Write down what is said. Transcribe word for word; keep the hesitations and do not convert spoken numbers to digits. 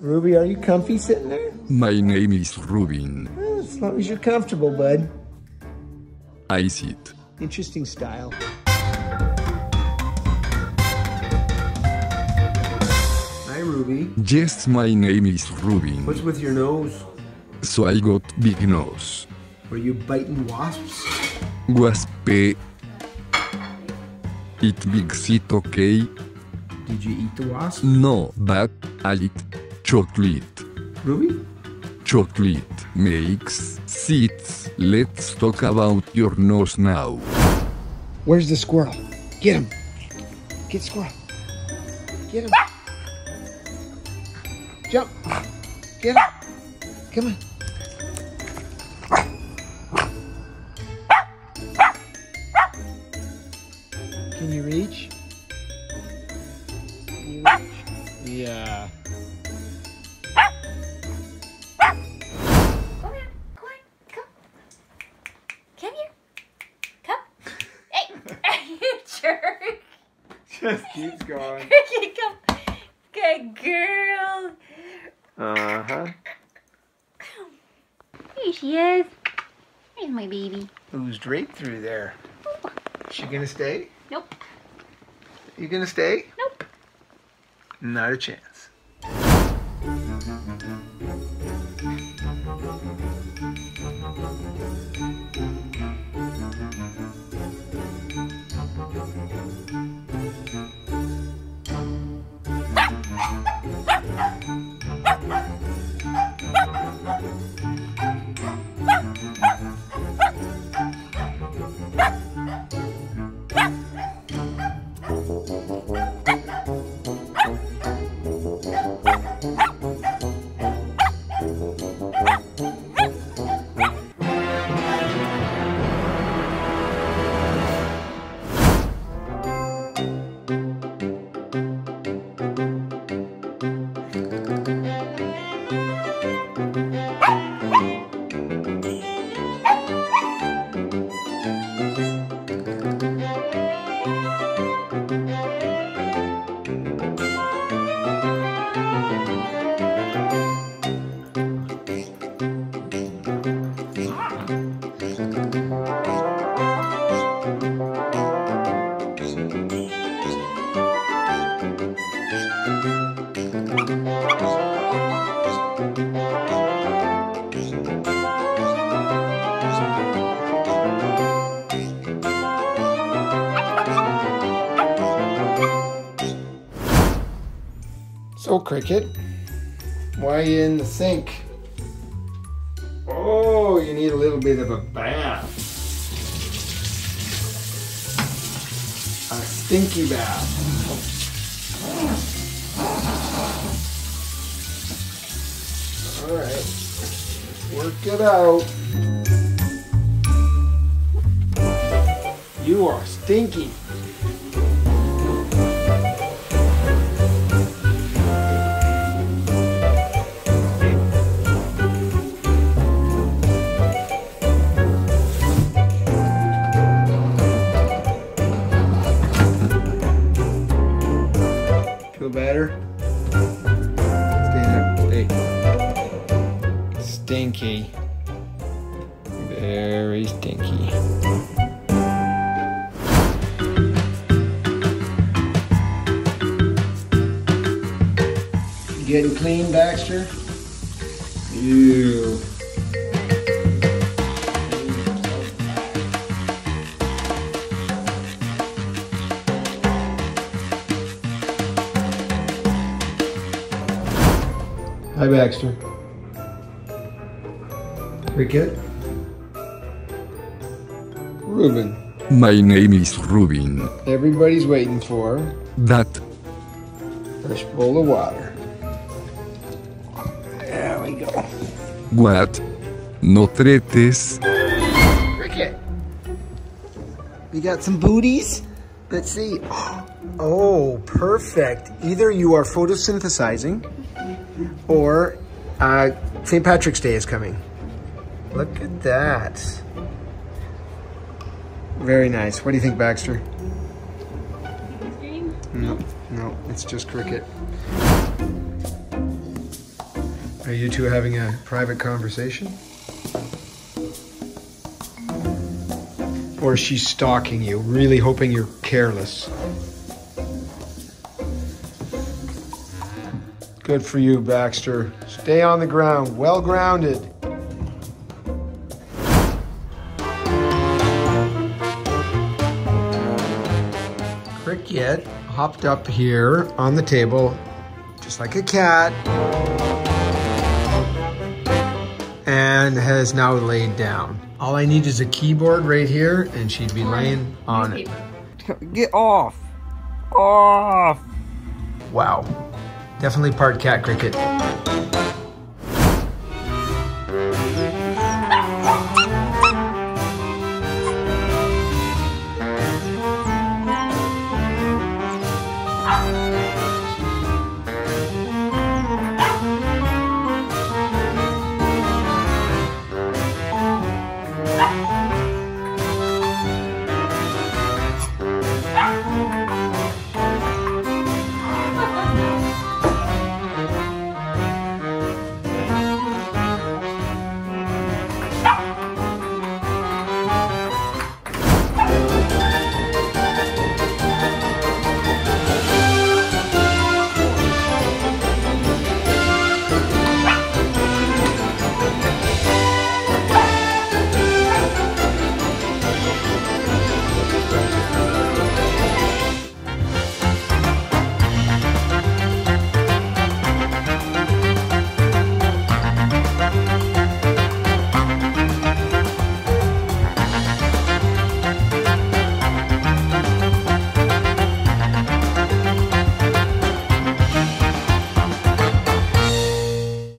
Ruby, are you comfy sitting there? My name is Ruben. Well, as long as you're comfortable, bud. I see it. Interesting style. Hi, Ruby. Yes, my name is Ruben. What's with your nose? So I got big nose. Were you biting wasps? Wasp. It makes it okay. Did you eat the wasp? No, but I eat chocolate. Ruby? Chocolate makes seeds. Let's talk about your nose now. Where's the squirrel? Get him. Get squirrel. Get him. Jump. Get him. Come on. Can you reach? Yeah. Come here. Come on. Come. Come here. Come. Hey. You jerk. Just keeps going. Okay, come. Good girl. Uh-huh. Here she is. Here's my baby. Oozed right through there. Ooh. She gonna stay? Nope. You gonna stay? Nope. Not a chance. So, Cricket, why are you in the sink? Oh, you need a little bit of a bath. A stinky bath. All right, work it out. You are stinky. Better. Stay there. Hey. Stinky. Very stinky. You getting clean, Baxter? Ew. Hi, Baxter. Cricket? Ruben. My name is Ruben. Everybody's waiting for that fresh bowl of water. There we go. What? No tretes. Cricket. We got some booties? Let's see. Oh, perfect. Either you are photosynthesizing, or uh, Saint Patrick's Day is coming. Look at that. Very nice. What do you think, Baxter? No, no, it's just Cricket. Are you two having a private conversation? Or is she stalking you, really hoping you're careless? Good for you, Baxter. Stay on the ground, well grounded. Cricket hopped up here on the table, just like a cat, and has now laid down. All I need is a keyboard right here, and she'd be laying on it. Get off! Off! Wow. Definitely part cat, Cricket.